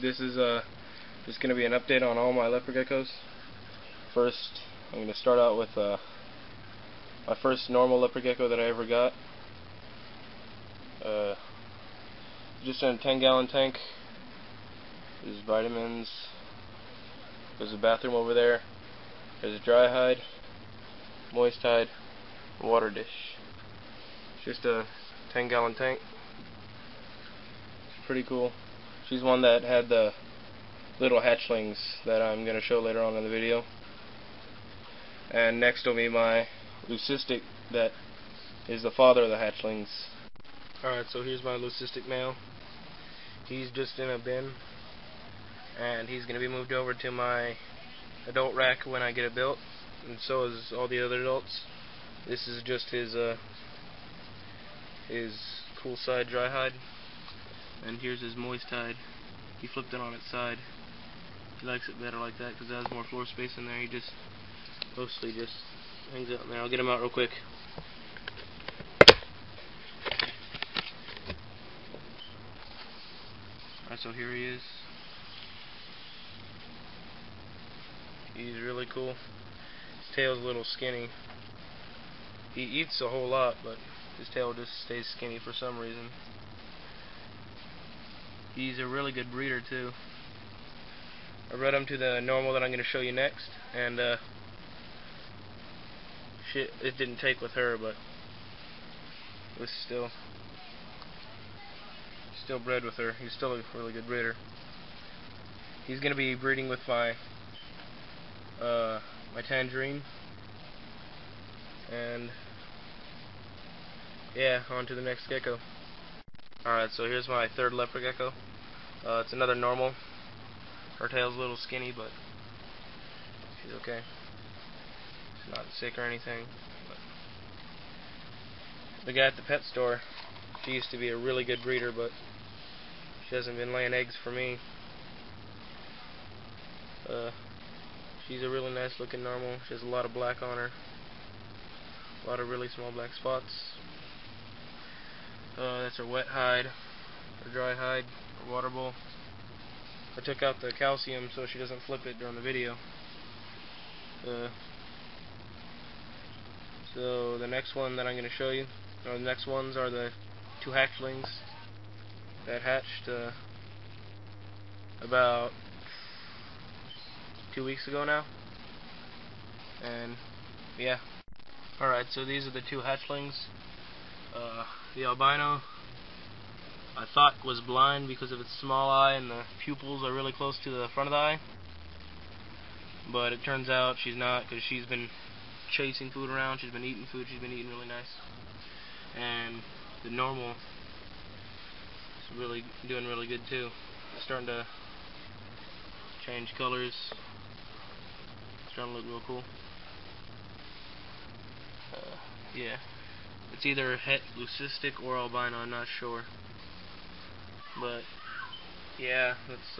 This is just going to be an update on all my leopard geckos. First, I'm going to start out with my first normal leopard gecko that I ever got. Just in a 10-gallon tank. There's vitamins. There's a bathroom over there. There's a dry hide, moist hide, water dish. It's just a 10-gallon tank. It's pretty cool. She's one that had the little hatchlings that I'm going to show later on in the video. And next will be my leucistic that is the father of the hatchlings. Alright, so here's my leucistic male. He's just in a bin, and he's going to be moved over to my adult rack when I get it built, and so is all the other adults. This is just his cool side dry hide. And here's his moist hide. He flipped it on its side. He likes it better like that because it has more floor space in there. He just mostly just hangs out in there. I'll get him out real quick. Alright, so here he is. He's really cool. His tail's a little skinny. He eats a whole lot, but his tail just stays skinny for some reason. He's a really good breeder too. I bred him to the normal that I'm going to show you next, and shit, it didn't take with her, but it was still bred with her. He's still a really good breeder. He's going to be breeding with my my tangerine, and yeah, on to the next gecko. Alright, so here's my third leopard gecko. It's another normal. Her tail's a little skinny, but she's okay. She's not sick or anything. But the guy at the pet store, she used to be a really good breeder, but she hasn't been laying eggs for me. She's a really nice looking normal. She has a lot of black on her. A lot of really small black spots. That's her wet hide, her dry hide, her water bowl. I took out the calcium so she doesn't flip it during the video. So the next one that I'm going to show you, or the next ones are the two hatchlings that hatched about 2 weeks ago now. And yeah. Alright, so these are the two hatchlings. The albino I thought was blind because of its small eye, and the pupils are really close to the front of the eye, but it turns out she's not, because she's been chasing food around, she's been eating food, she's been eating really nice. And the normal is really doing really good too. It's starting to change colors, it's starting to look real cool. Yeah. It's either het leucistic or albino, I'm not sure. But yeah, that's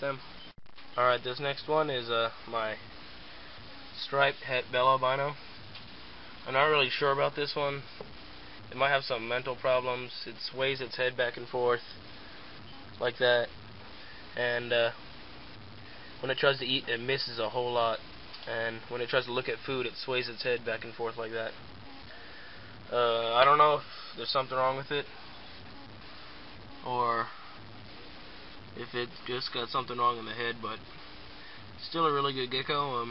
them. Alright, this next one is my striped het bell albino. I'm not really sure about this one. It might have some mental problems. It sways its head back and forth like that, and when it tries to eat, it misses a whole lot, and when it tries to look at food, it sways its head back and forth like that. I don't know if there's something wrong with it, or if it just got something wrong in the head, but still a really good gecko.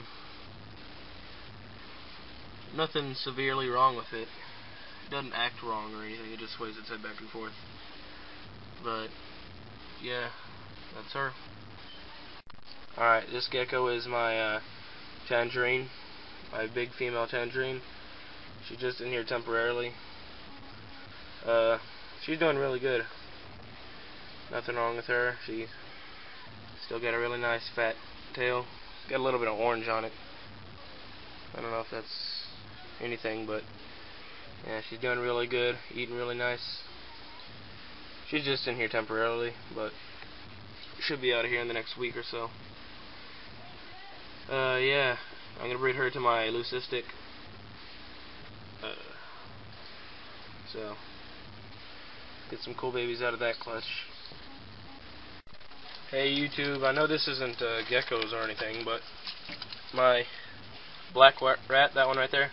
Nothing severely wrong with it. It doesn't act wrong or anything, it just sways its head back and forth. But yeah, that's her. Alright, this gecko is my tangerine, my big female tangerine. She's just in here temporarily. She's doing really good. Nothing wrong with her. She's still got a really nice fat tail. Got a little bit of orange on it. I don't know if that's anything, but Yeah, she's doing really good, eating really nice. She's just in here temporarily, but should be out of here in the next week or so. Yeah, I'm gonna breed her to my leucistic. So, get some cool babies out of that clutch. Hey YouTube, I know this isn't geckos or anything, but my black rat, that one right there,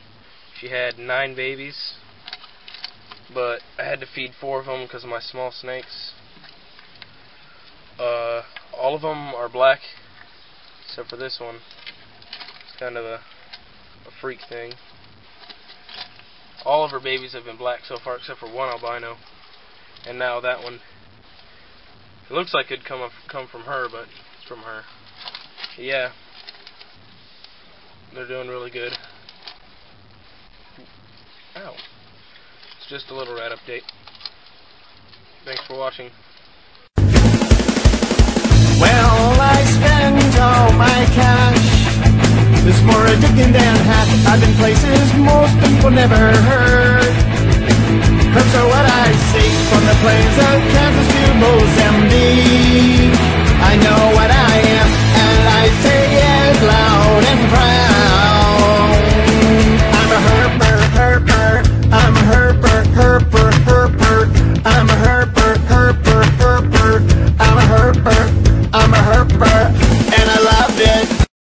she had 9 babies, but I had to feed 4 of them because of my small snakes. All of them are black, except for this one. It's kind of a freak thing. All of her babies have been black so far, except for one albino, and now that one. It looks like it'd come from her, but it's from her. Yeah, they're doing really good. Ow! It's just a little rat update. Thanks for watching. Well, I spend all my cash. There's more addicting than half. I've been places most people never heard. Clips are what I see from the plains of Kansas.